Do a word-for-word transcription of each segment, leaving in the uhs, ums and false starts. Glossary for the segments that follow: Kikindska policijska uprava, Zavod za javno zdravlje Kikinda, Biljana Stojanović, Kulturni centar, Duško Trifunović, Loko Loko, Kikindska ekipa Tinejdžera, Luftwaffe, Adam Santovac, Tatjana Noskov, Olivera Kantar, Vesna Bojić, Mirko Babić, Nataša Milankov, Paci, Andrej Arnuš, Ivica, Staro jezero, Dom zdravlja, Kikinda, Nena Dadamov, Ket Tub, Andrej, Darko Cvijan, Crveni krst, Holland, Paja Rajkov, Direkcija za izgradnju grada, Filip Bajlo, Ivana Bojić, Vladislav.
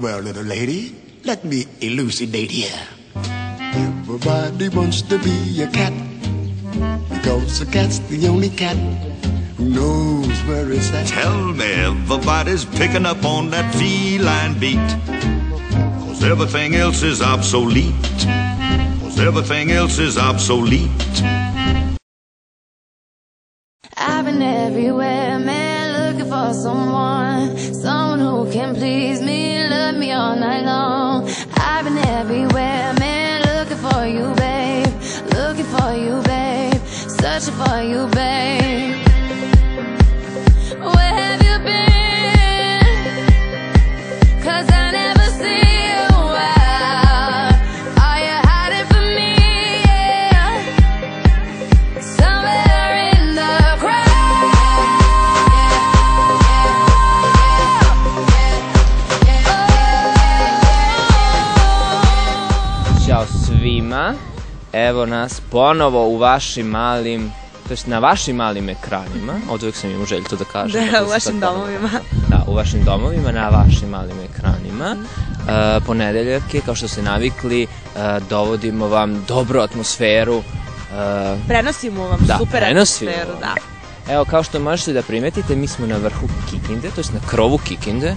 Well, little lady, let me elucidate here. Everybody wants to be a cat, because a cat's the only cat who knows where it's at. Tell me everybody's picking up on that feline beat, cause everything else is obsolete, cause everything else is obsolete. I've been everywhere, man, looking for someone, someone who can please me, love me all night long. I've been everywhere, man, looking for you, babe, looking for you, babe, searching for you, babe. Where have you been? 'Cause I never see you out. Are you hiding from me? Yeah. Somewhere in the crowd. Ćao svima, evo nas ponovo u vašim malim, to jest na vašim malim ekranima, od uvijek sam imao želju to da kažem. Da, u vašim domovima. Da, u vašim domovima, na vašim malim ekranima. Ponedeljak je, kao što ste navikli, dovodimo vam dobru atmosferu. Prenosimo vam super atmosferu, da. Evo, kao što možete da primetite, mi smo na vrhu Kikinde, to jest na krovu Kikinde,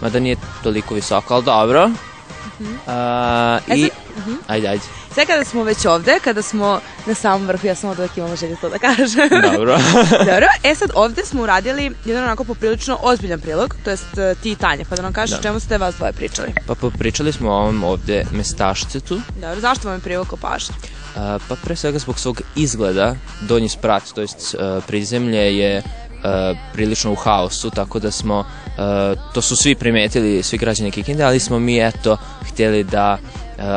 mada nije toliko visoko, ali dobro. I... Ajde, ajde. Sve kada smo već ovde, kada smo na samom vrhu, ja sam od uvek imamo želje to da kažem. Dobro. Dobro, e sad ovde smo uradili jedan onako poprilično ozbiljan prilog, to jest ti i Tanja, pa da nam kažeš čemu ste vas dvoje pričali. Pa popričali smo o ovom ovde mestašcetu. Dobro, zašto vam je privukao pažnju? Pa pre svega zbog svog izgleda, donji sprat, to jest prizemlje je prilično u haosu, tako da smo, to su svi primetili, svi građani Kikinde, ali smo mi eto htjeli da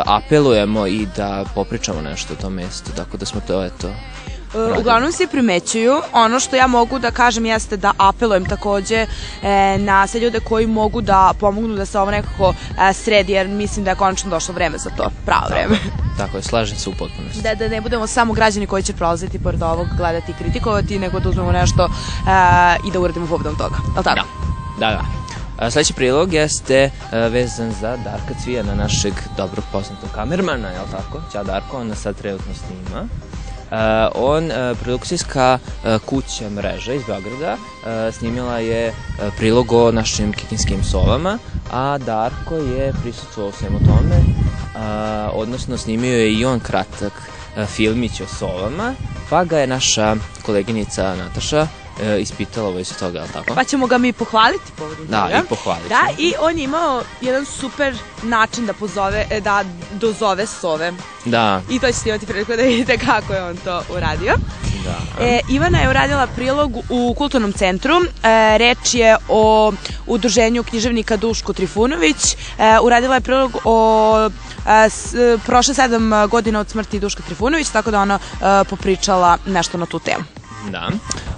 apelujemo i da popričamo nešto o tom mestu, tako da smo to eto... Uglavnom se primećuju, ono što ja mogu da kažem jeste da apelujem takođe na sve ljude koji mogu da pomognu da se ovo nekako sredi, jer mislim da je konačno došlo vreme za to, pravo vreme. Tako je, slažem se u potpunosti. Da, da ne budemo samo građani koji će prolaziti pored ovog, gledati i kritikovati, nego da uzmemo nešto i da uradimo povodom toga, je li tako? Da, da, da. Sljedeći prilog jeste vezan za Darka Cvijana, našeg dobro poznatog kamermana, je li tako? Ćao Darko, on nas sad trenutno snima. On, produkcijska kuća mreža iz Beograda, snimila je prilog o našim kikinskim sovama, a Darko je prisutstvovao svemu tome, odnosno snimio je i on kratak filmić o sovama, pa ga je naša koleginica Nataša ispitala ovo iz toga, ali tako? Pa ćemo ga mi pohvaliti povodom toga. Da, i pohvaliti. Da, i on je imao jedan super način da pozove, da dozove sove. Da. I to ćete imati priliku da vidite kako je on to uradio. Da. Ivana je uradila prilog u Kulturnom centru. Reč je o udruženju književnika Duško Trifunović. Uradila je prilog o prošle sedam godina od smrti Duška Trifunović, tako da ona popričala nešto na tu temu. Da,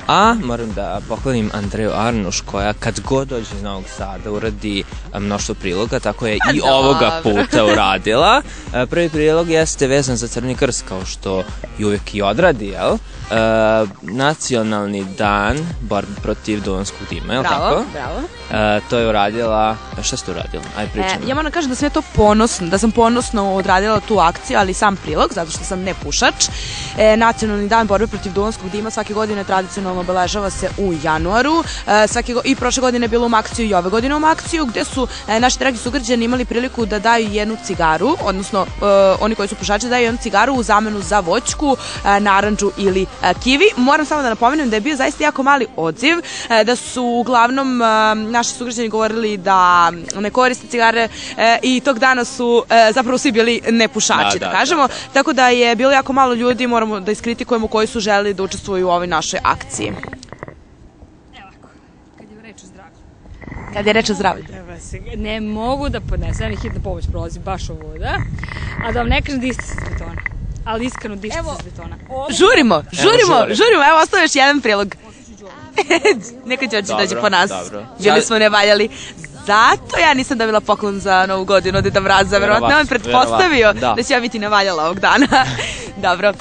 a moram da poklonim Andreju Arnuš koja kad god dođe iz Novog Sada uradi mnoštvo priloga, tako je i ovoga puta uradila. Prvi prilog jeste vezan za Crveni krst, kao što ju uvijek i odradi, jel? Nacionalni dan protiv duvanskog dima, jel tako? Bravo, bravo. To je uradila, šta ste uradila? Ajde pričamo. Ja moram kažem da sam ja to ponosna, da sam ponosno odradila tu akciju, ali sam prilog, zato što sam ne pušač. Nacionalni dan borbe protiv duvanskog dima svake godine tradicionalno obeležava se u januaru. I prošle godine je bilo u akciju i ove godine u akciju, gde su naši dragi sugrađani imali priliku da daju jednu cigaru, odnosno oni koji su pušači daju jednu cigaru u zamenu za voćku, naranđu ili kivi. Moram samo da napomenem da je bio zaista jako mali odziv, da su uglavnom naši sugrađani govorili da ne koriste cigare i tog dana su zapravo svi bili nepušači, da kažemo. Tako da je bilo jako malo ljudi, moramo da iskritikujemo koji su želeli da učestvuju u ovoj našoj akciji. Kad je reč o zdravlju? Ne mogu da podnesem, ja mi hitna pomoć prolazi baš ovuda, a da vam ne kažem da isti se svetona. Ali iskreno dišite se s betona. Žurimo, žurimo, žurimo. Evo, ostao još jedan prilog. Neka Đorđe dođe po nas. Bili smo nevaljali. Zato ja nisam dobila poklon za novu godinu od Deda Mraza. Verovatno je on pretpostavio da će ja biti nevaljala ovog dana. Dobro.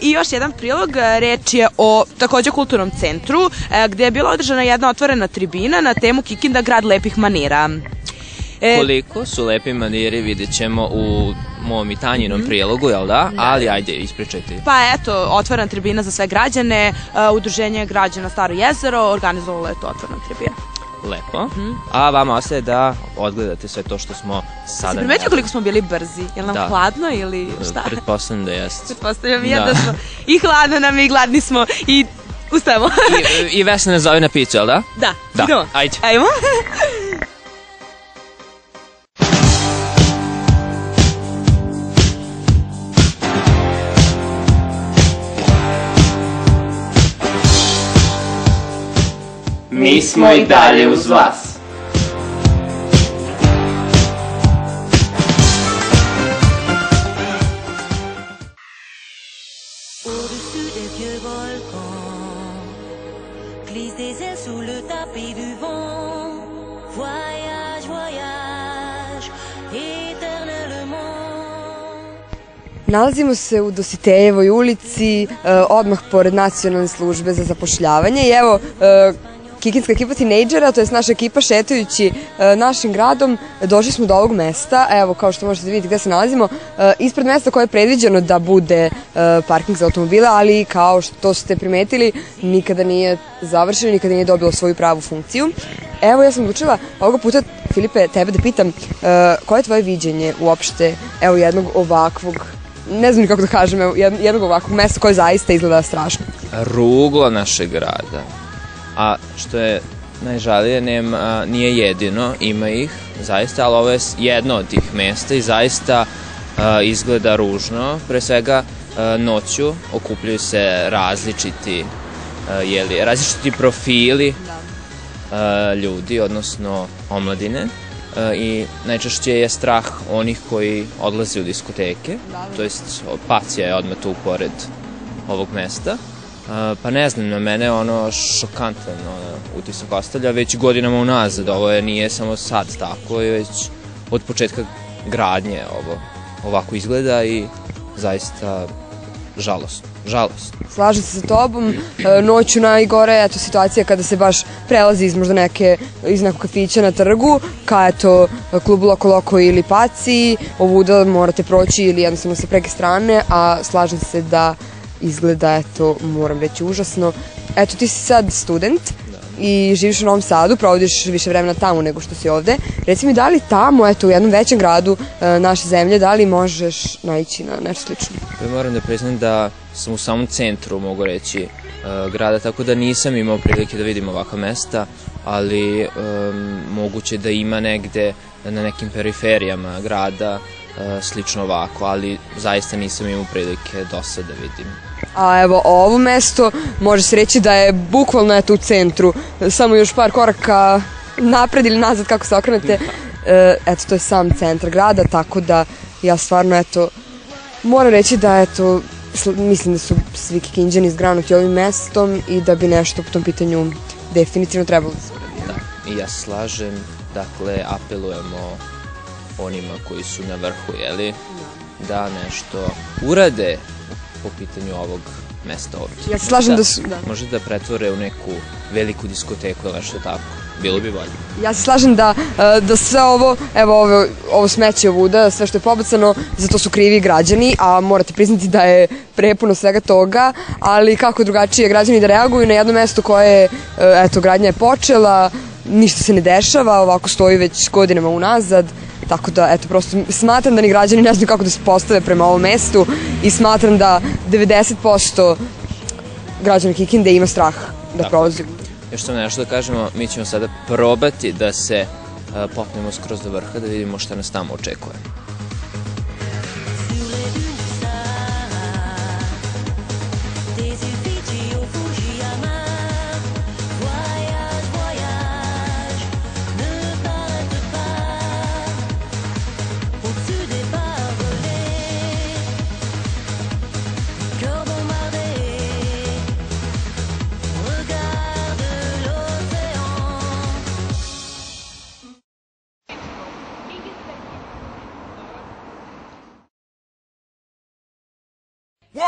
I još jedan prilog. Reč je o također kulturnom centru, gde je bila održana jedna otvorena tribina na temu Kikinda, grad lepih manira. Koliko su lepi maniri vidjet ćemo u mom i Tanjinom prijelogu, jel da? Ali ajde, ispričajte. Pa eto, otvorena tribina za sve građane, Udruženje građana Staro jezero organizovalo je to otvorena tribina. Lepo. A vama ostaje da odgledate sve to što smo sada... Se primetio koliko smo bili brzi? Je li nam hladno ili šta? Pretpostavljam da jeste. Pretpostavljam je da smo i hladno nam i gladni smo i ustajemo. I Vesna nas zove na picu, jel da? Da. Da, ajde. Ajmo. Mi smo i dalje uz vas. Au-dessus des vieux volcans, glisse des ailes sous le tapis du vent. Voyage, voyage, éternellement. Nalazimo se u Dositejevoj ulici, odmah pored Nacionalne službe za zapošljavanje i evo... Kikindska ekipa Tinejdžera, to je naša ekipa, šetajući našim gradom, došli smo do ovog mesta, evo kao što možete vidjeti gde se nalazimo, ispred mesta koje je predviđeno da bude parking za automobile, ali kao što ste primetili, nikada nije završeno, nikada nije dobilo svoju pravu funkciju. Evo, ja sam odlučila ovoga puta, Filipe, tebe da pitam, koje je tvoje viđenje uopšte, evo, jednog ovakvog, ne znam kako da kažem, jednog ovakvog mesta koje zaista izgleda strašno? Ruglo našeg grada. A što je najžalije, nije jedino, ima ih zaista, ali ovo je jedno od tih mesta i zaista izgleda ružno. Pre svega noću okupljaju se različiti profili ljudi, odnosno omladine, i najčešće je strah onih koji odlaze u diskoteke, to je Pacija je odmah tu pored ovog mesta. Pa ne znam, na mene je ono šokantan utisak ostavlja već godinama unazad, ovo nije samo sad tako, već od početka gradnje ovo ovako izgleda i zaista žalostno, žalostno. Slažem se sa tobom, noću najgore je to situacija kada se baš prelazi iz možda neke, iz nekog kafića na trgu, ka eto klubu Loko Loko ili Paci, ovuda morate proći ili jednostavno sa preke strane, a slažem se da izgleda, eto, moram reći, užasno. Eto, ti si sad student i živiš u Novom Sadu, provodiš više vremena tamo nego što si ovde. Reci mi, da li tamo, eto, u jednom većem gradu naše zemlje, da li možeš naići na nešto slično? Moram da priznam da sam u samom centru, mogu reći, grada, tako da nisam imao prilike da vidim ovakva mesta, ali moguće da ima negde, na nekim periferijama grada, slično ovako, ali zaista nisam imao prilike do sada da vidim. A evo, ovo mesto može se reći da je bukvalno u centru, samo još par koraka napred ili nazad kako se okrenete, eto, to je sam centar grada, tako da ja stvarno, eto, moram reći da, eto, mislim da su svi Kikinđani zgranuti ovim mestom i da bi nešto po tom pitanju definitivno trebalo da se uradi. Da, i ja slažem, dakle, apelujemo onima koji su na vrhu, jeli, da nešto urade po pitanju ovog mesta ovdje. Ja se slažem da su... Možda da pretvore u neku veliku diskoteku ili što tako, bilo bi bolje. Ja se slažem da sve ovo, evo ovo smeće ovuda, sve što je pobacano, za to su krivi građani, a morate priznati da je prepuno svega toga, ali kako drugačije građani da reaguju na jedno mesto koje, eto, gradnja je počela, ništa se ne dešava, ovako stoji već godinama unazad. Tako da, eto, prosto smatram da ni građani ne znaju kako da se postave prema ovom mestu i smatram da devedeset posto građana Kikinde ima strah da prolazi. Još sam nešto da kažemo, mi ćemo sada probati da se popnemo skroz do vrha, da vidimo šta nas tamo očekuje.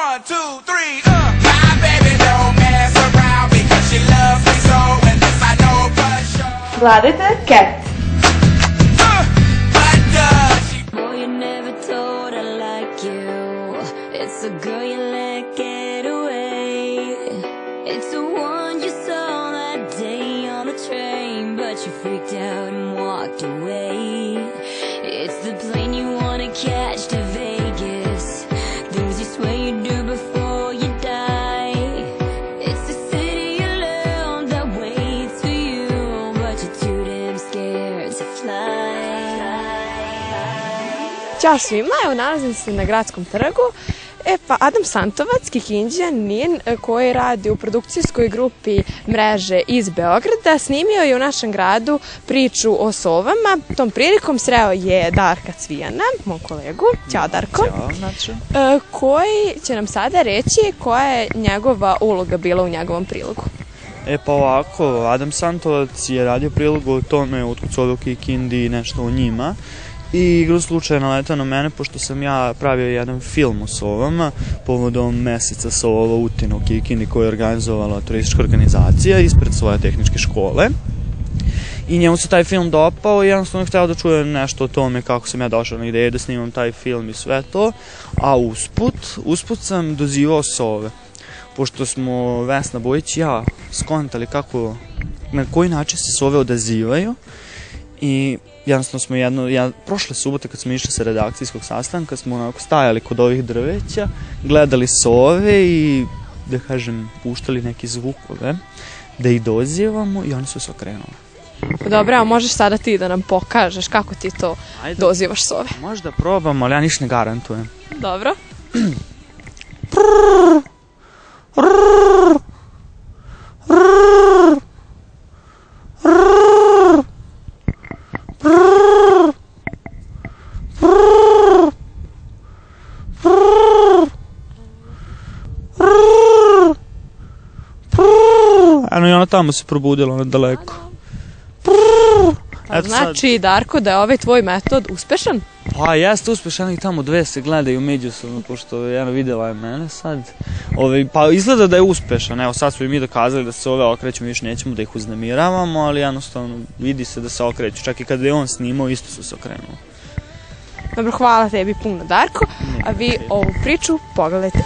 One, two, three, uh! My baby don't mess around because she loves me so and this I know for sure. Gledajte Ket. Uh! Ćao svima, evo nalazim se na gradskom trgu. E pa, Adam Santovac, Kikinđanin, koji radi u produkcijskoj grupi mreže iz Beograda, snimio je u našem gradu priču o sovama. Tom prilikom sreo je Darka Cvijana, moj kolegu. Ćao, Darko. Ćao, Načo. Koji će nam sada reći koja je njegova uloga bila u njegovom prilogu. E pa ovako, Adam Santovac je radio prilogu o tome otkud su u Kikindi i nešto o njima. I igru slučaja naletao na mene, pošto sam ja pravio jedan film o sovama povodom meseca sova Utina u Kikindi koju je organizovala turistička organizacija ispred svoje tehničke škole. I njemu se taj film dopao i jednostavno hteo da čuje nešto o tome kako sam ja došao na ideju da snimam taj film i sve to. A usput, usput sam dozivao sove. Pošto smo Vesna Bojić i ja skontali kako, na koji način se sove odazivaju. I jednostavno smo jedno, prošle subote kad smo išli sa redakcijskog sastanka, smo onako stajali kod ovih drveća, gledali sove i, da kažem, puštali neke zvukove, da ih dozivamo i oni su se okrenuli. Dobro, a možeš sada ti da nam pokažeš kako ti to dozivaš sove? Možda probam, ali ja ništa ne garantujem. Dobro. Prrrr, rrrr, rrrr, rrrr. Ano, i ona tamo se probudila nadaleko. Znači, Darko, da je ovaj tvoj metod uspešan? Pa, jeste uspešan, i tamo dve se gledaju međusobno, pošto jedna videla je mene sad. Pa, izgleda da je uspešan. Evo, sad smo i mi dokazali da se ove okreću, mi još nećemo da ih uznemiravamo, ali jednostavno vidi se da se okreću. Čak i kada je on snimao, isto su se okrenuli. Dobro, hvala tebi puno, Darko, a vi ovu priču pogledajte.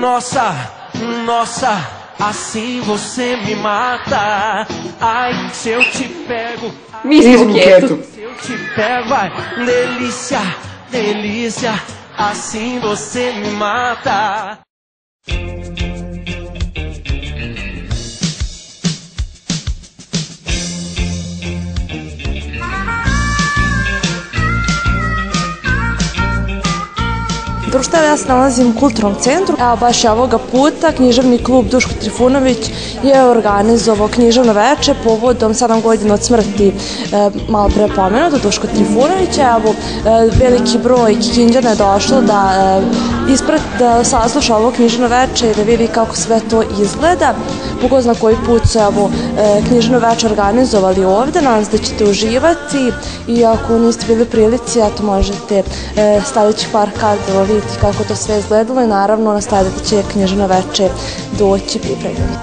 Nossa, nossa, assim você me mata. Ai, se eu te pego, mesmo quieto. Se eu te pego, vai, delícia, delícia, assim você me mata. Društvo, ja se nalazim u Kulturnom centru, a baš je ovoga puta književni klub Duško Trifunović je organizovao književno veče povodom sedam godina od smrti malo pre pomenuto Duško Trifunovića. Evo, veliki broj Kikinđana je došlo da ispred sasluša ovo književno veče i da vidi kako sve to izgleda. Ko zna koji put su književno veče organizovali ovde, nadam se da ćete uživati i ako niste bili u prilici, eto možete staviti par kadrova vidjeti kako to sve izgledalo i naravno nastaviti će književno veče doći pripremljeno.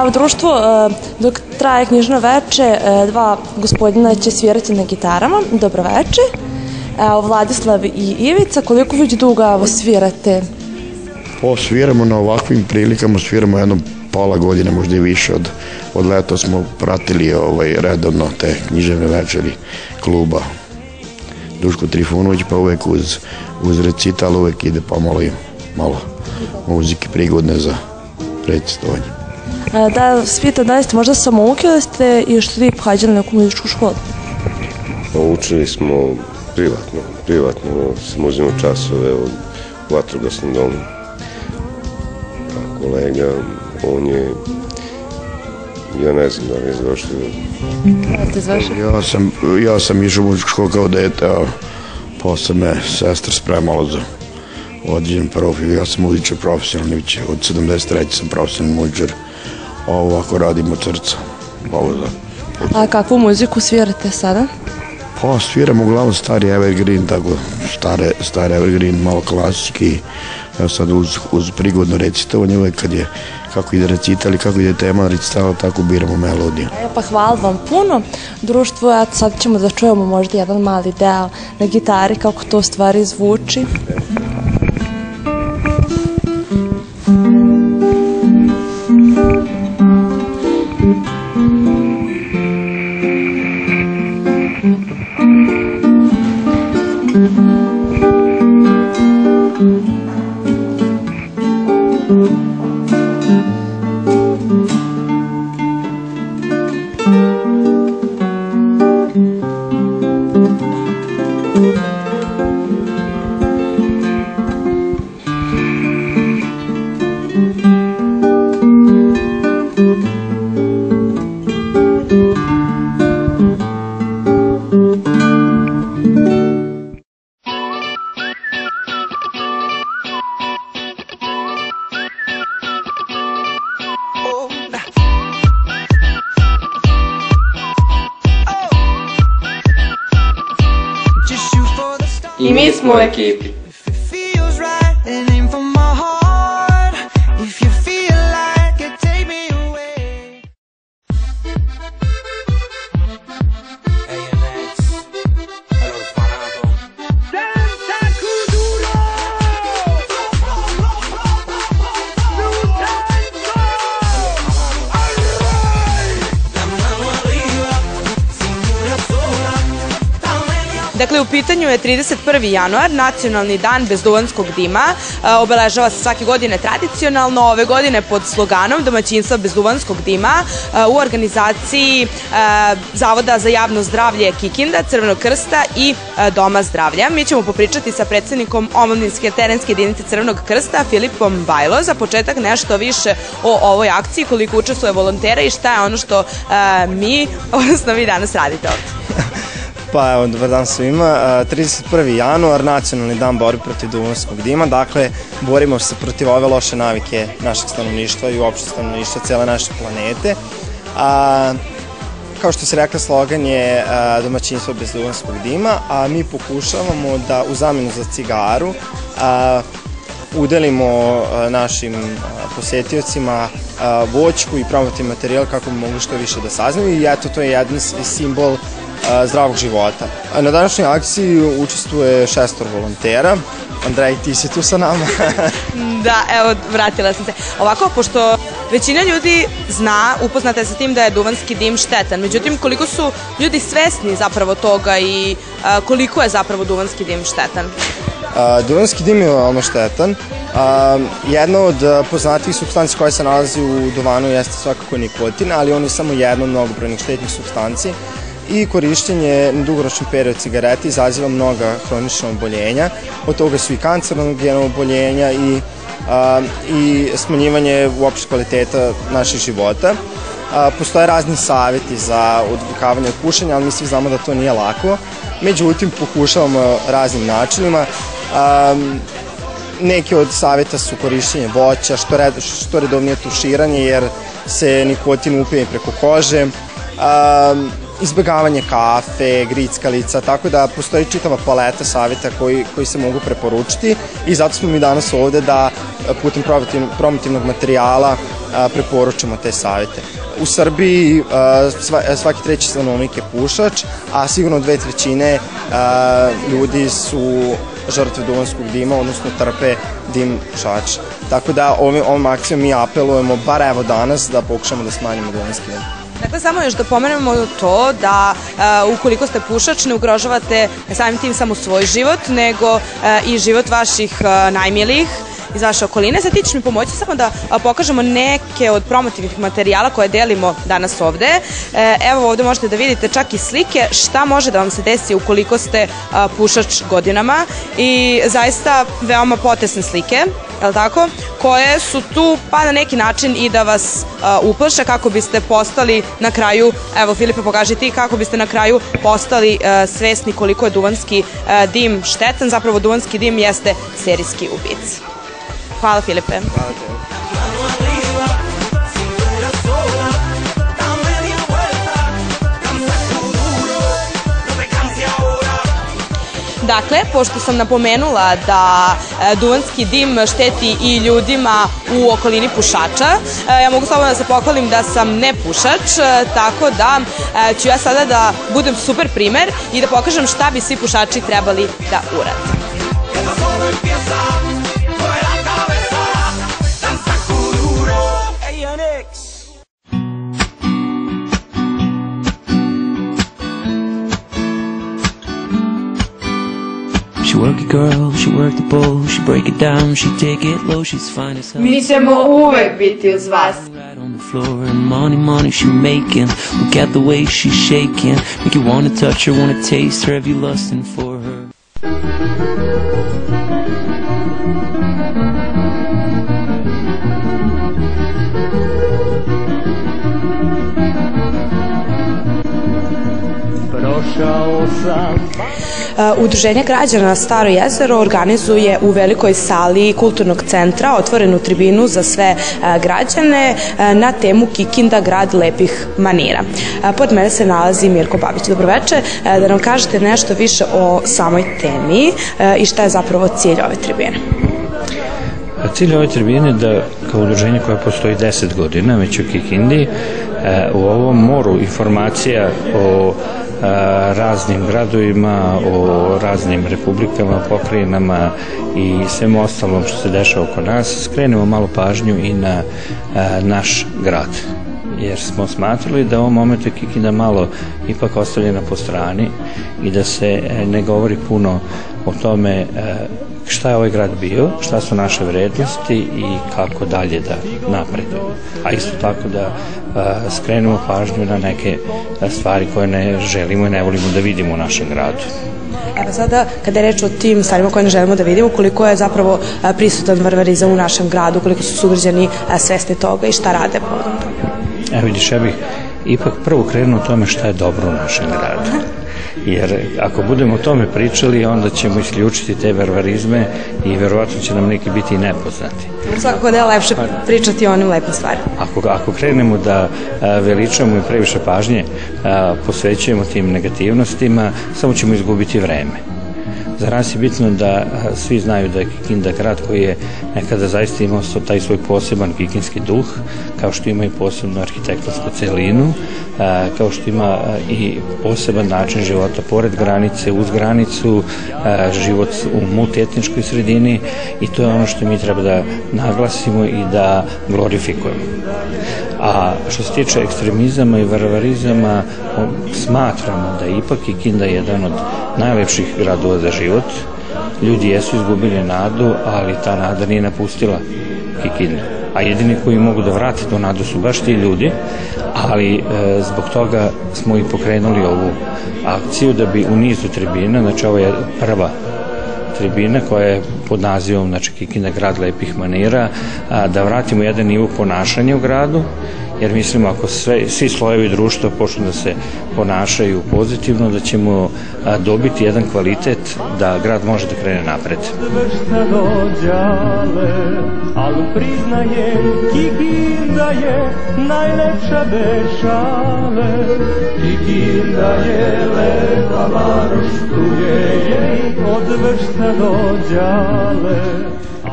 Evo, društvo, dok traje književno veče, dva gospodina će svirati na gitarama. Dobro veče. Evo, Vladislav i Ivica, koliko već dugo svirate? Sviramo na ovakvim prilikama, sviramo jedno pola godine, možda i više od leta smo pratili redovno te književne večeri kluba Duško Trifunović, pa uvek uz recital uvek ide pa malo i malo muzike prigodne za recitovanje. Da, svita, da li ste možda samouke ili ste još tri pohađali neku muzičku školu? Učili smo privatno, privatno, smo uzimali časove od vatrogasnog doma. Kolega, on je, ja ne znam da li je završio. Da ste završili? Ja sam išao u muzičku školu kao dete, a posle me sestra spremala za određen profil. Ja sam muzičar profesionalni, od sedamdeset treće sam profesionalni muzičar, a ovako radim od srca. A kakvu muziku svirate sada? Pa sviram uglavnom stari evergreen, tako stari evergreen, malo klasiki. Evo sad uz prigodno recitovanje, uvek kad je kako ide recitali, kako ide tema recitala, tako biramo melodiju. Pa hvala vam puno. Društvo, sad ćemo da čujemo možda jedan mali deo na gitari, kako to stvari zvuči. Smo u ekipi. Dakle, u pitanju je trideset prvi januar, Nacionalni dan bez duvanskog dima. Obeležava se svake godine tradicionalno, ove godine pod sloganom Domaćinstva bez duvanskog dima u organizaciji Zavoda za javno zdravlje Kikinda, Crvenog krsta i Doma zdravlja. Mi ćemo popričati sa predsednikom omladinske terenske jedinice Crvenog krsta, Filipom Bajlo. Za početak nešto više o ovoj akciji, koliko učestvuje volontera i šta je ono što mi, odnosno vi danas radite ovde. Pa evo, dobar dan svima. trideset prvi januar, Nacionalni dan borbe protiv duvanskog dima. Dakle, borimo se protiv ove loše navike našeg stanovništva i uopšte stanovništva cele naše planete. Kao što se rekla, slogan je domaćinstvo bez duvanskog dima, a mi pokušavamo da u zamenu za cigaru udelimo našim posetiocima voćku i promotivni materijal kako bi mogli što više da saznaju, i eto, to je jedan simbol zdravog života. Na današnjoj akciji učestvuje šestor volontera. Andrej, ti si tu sa nama. Da, evo, vratila sam se. Ovako, pošto većina ljudi zna, upoznata je sa tim da je duvanski dim štetan, međutim, koliko su ljudi svesni zapravo toga i koliko je zapravo duvanski dim štetan? Duvanski dim je veoma štetan. Jedna od poznatijih supstanci koja se nalazi u duvanu jeste svakako nikotin, ali on je samo jedna od mnogobrojnih štetnih supstanci. I korišćenje na dugoročni period cigareti izaziva mnoga hronična oboljenja, od toga su i kancerogena oboljenja i smanjivanje uopšte kvaliteta naših života. Postoje razni savjeti za odvikavanje od pušenja, ali mi svi znamo da to nije lako. Međutim, pokušavamo raznim načinima. Neki od savjeta su korišćenje voća, što redovnije tuširanje jer se nikotin upije preko kože, izbjegavanje kafe, grickalica, tako da postoji čitava paleta savjeta koji se mogu preporučiti, i zato smo mi danas ovde da putem promotivnog materijala preporučimo te savjete. U Srbiji svaki treći stanovnik je pušač, a sigurno dve trećine ljudi su žrtve duvanskog dima, odnosno trpe dim pušača. Tako da ovom akcijom mi apelujemo, bar evo danas, da pokušamo da smanjimo duvanski dim. Dakle, samo još da pomenemo to da ukoliko ste pušač ne ugrožavate samim tim samo svoj život, nego i život vaših najmilijih iz vaše okoline. Sad ti ćeš mi pomoći samo da pokažemo neke od promotivnih materijala koje delimo danas ovde. Evo, ovde možete da vidite čak i slike šta može da vam se desi ukoliko ste pušač godinama, i zaista veoma potresne slike, jel' tako, koje su tu pa na neki način i da vas uplaše kako biste postali na kraju, evo Filipe pokaži ti, kako biste na kraju postali svesni koliko je duvanski dim štetan. Zapravo duvanski dim jeste serijski ubica. Hvala Filipe. Hvala te. Dakle, pošto sam napomenula da duvanski dim šteti i ljudima u okolini pušača, ja mogu slobodno da se pohvalim da sam ne pušač, tako da ću ja sada da budem super primer i da pokažem šta bi svi pušači trebali da urade. Mi ćemo uvek biti uz vas. Udruženje građana Staro jezero organizuje u velikoj sali Kulturnog centra otvorenu tribinu za sve građane na temu Kikinda, grad lepih manira. Pored mene se nalazi Mirko Babić. Dobroveče, da nam kažete nešto više o samoj temi i šta je zapravo cilj ove tribine? Cilj ove tribine je da kao udruženje koje postoji deset godina već u Kikindi, u ovom moru informacija o raznim gradovima, o raznim republikama, pokrajinama i svemu ostalom što se dešava oko nas, skrenemo malo pažnju i na naš grad. Jer smo smatrali da u ovom momentu je Kikinda malo ipak ostavljena po strani i da se ne govori puno o tome šta je ovaj grad bio, šta su naše vrednosti i kako dalje da napredujemo. A isto tako da skrenemo pažnju na neke stvari koje ne želimo i ne volimo da vidimo u našem gradu. Evo sada, kada je reč o tim stvarima koje ne želimo da vidimo, koliko je zapravo prisutan varvarizam u našem gradu, koliko su sugrađani svesni toga i šta rade povodom toga? Evo vidiš, ja bih ipak prvo krenuo o tome šta je dobro u našem gradu. Jer ako budemo o tome pričali, onda ćemo isključiti te varvarizme i verovatno će nam neki biti i nepoznati. Svakako da je lepše pričati o onim lepim stvarima. Ako krenemo da veličamo i previše pažnje posvećujemo tim negativnostima, samo ćemo izgubiti vreme. Za nas je bitno da svi znaju da je Kikinda grad koji je nekada zaista imao taj svoj poseban kikinski duh, kao što ima i posebnu arhitektonsku celinu, kao što ima i poseban način života pored granice, uz granicu, život u multietničkoj sredini i to je ono što mi treba da naglasimo i da glorifikujemo. A što se tiče ekstremizama i varvarizama, smatramo da je ipak Kikinda jedan od najlepših gradova za život. Ljudi jesu izgubili nadu, ali ta nada nije napustila Kikindu. A jedini koji mogu da vrate tu nadu su baš ti ljudi, ali zbog toga smo i pokrenuli ovu akciju da bi u nizu tribina, znači ovo je prva tribina koja je pod nazivom, znači, Kikinda grad lepih manira, da vratimo jedan nivo ponašanja u gradu, jer mislimo ako svi slojevi društva počnu da se ponašaju pozitivno, da ćemo dobiti jedan kvalitet da grad može da krene napred.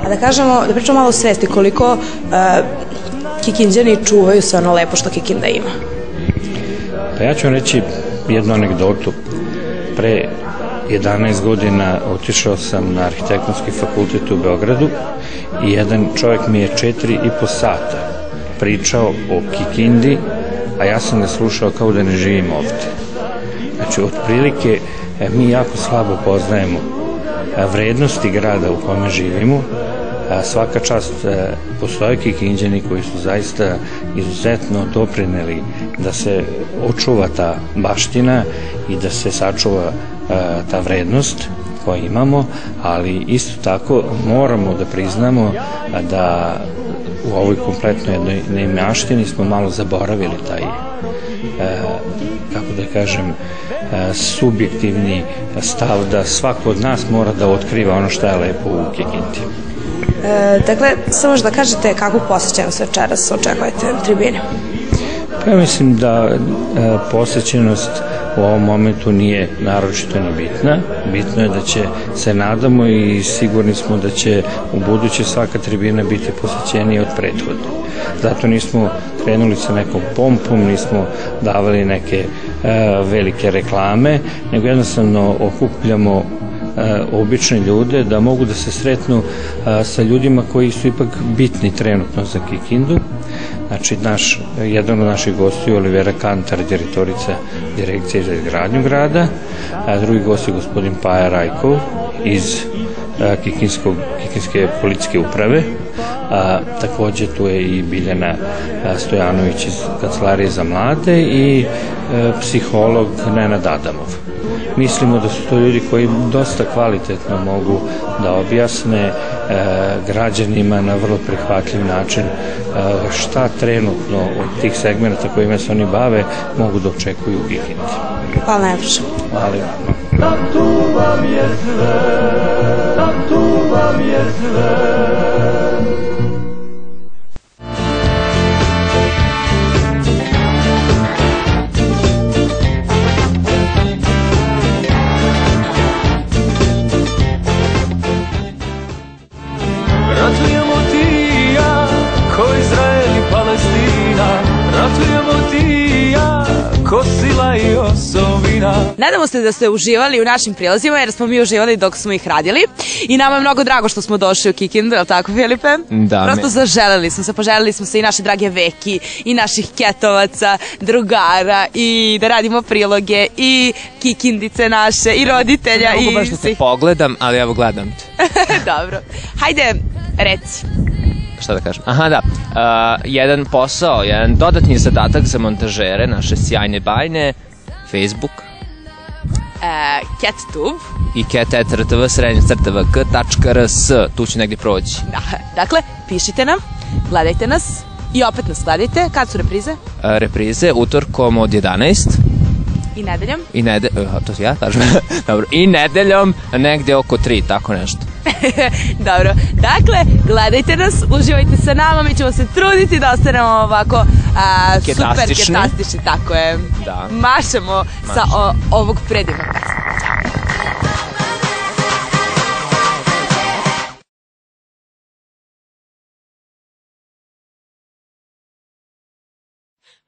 A da kažemo, da pričamo malo o svesti, koliko Kikinđani čuvaju sve ono lepo što Kikinda ima? Pa ja ću vam reći jednu anegdotu. Pre jedanaest godina otišao sam na arhitektonski fakultet u Beogradu i jedan čovjek mi je četiri i po sata pričao o Kikindi, a ja sam ga slušao kao da ne živim ovde. Znači, otprilike mi jako slabo poznajemo vrednosti grada u kome živimo. Svaka čast, postoje Kikinđani koji su zaista izuzetno doprineli da se očuva ta baština i da se sačuva ta vrednost koju imamo, ali isto tako moramo da priznamo da u ovoj kompletnoj jednoj neimaštini smo malo zaboravili taj, kako da kažem, subjektivni stav da svako od nas mora da otkriva ono što je lepo u Kikindi. Dakle, samo još da kažete kakvu posećenost večeras očekujete na tribini? Pa ja mislim da posećenost u ovom momentu nije naročito ni bitna. Bitno je da će se nadamo i sigurni smo da će u buduće svaka tribina biti posećenija od prethodne. Zato nismo krenuli sa nekom pompom, nismo davali neke velike reklame, nego jednostavno okupljamo obične ljude, da mogu da se sretnu sa ljudima koji su ipak bitni trenutno za Kikindu, Znači, jedan od naših gosti je Olivera Kantar, direktorica Direkcije za izgradnju grada, a drugi gost je gospodin Paja Rajkov iz Kikindske policijske uprave. Također tu je i Biljana Stojanović iz Kancelarije za mlade i psiholog Nena Dadamov. Mislimo da su to ljudi koji dosta kvalitetno mogu da objasne građanima na vrlo prihvatljiv način šta trenutno od tih segmenta kojima se oni bave mogu da očekuju u Kikindi. Hvala najlepše. Hvala i vama. Na tu vam je sve, na tu vam je sve. Nadamo se da ste uživali u našim prilozima, jer smo mi uživali dok smo ih radili i nama je mnogo drago što smo došli u Kikindu, je li tako, Filipe? Da. Prosto zaželeli smo se, poželeli smo se i naše drage Veki i naših Ketovaca, drugara i da radimo priloge i Kikindice naše i roditelja. Ne mogu baš da se pogledam, ali evo gledam te. Dobro. Hajde, reci. Šta da kažem? Aha, da. Jedan posao, jedan dodatni zadatak za montažere, naše sjajne bajne, Facebook, Ket Tub i ket et r t v srednja crtava k tačka r s, tu će negdje proći. Dakle, pišite nam, gledajte nas i opet nas gledajte. Kad su reprize? Reprize utorkom od jedanaest i nedeljom i nedeljom, to ja kažem, i nedeljom negdje oko tri, tako nešto. Dobro, dakle, gledajte nas, uživajte sa nama, mi ćemo se truditi da ostanemo ovako super ketastični, tako je. Mašemo sa ovog predivnog kasta.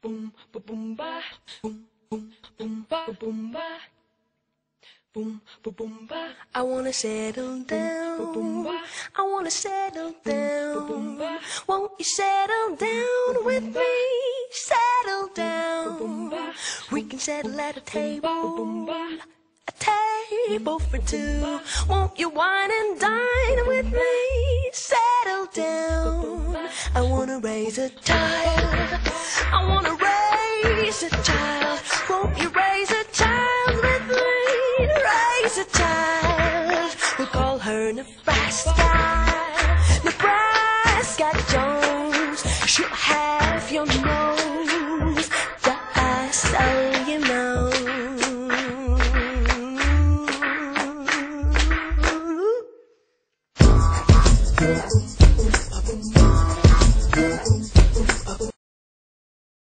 Bum, bum, bum, ba, bum, bum, bum, ba, bum, ba. Boom, boom, boom, ba. I wanna settle down. Boom, boom, ba. I wanna settle down. Boom, boom, ba. Won't you settle down with me? Settle down. Boom, boom, ba. We can settle at a table. Boom, boom, ba. A table for two. Won't you wine and dine with me? Settle down. I wanna raise a child. I wanna raise a child. Won't you raise a child with me? Raise a child, we call her Nebraska, Nebraska Jones, she'll have your nose, the eyes.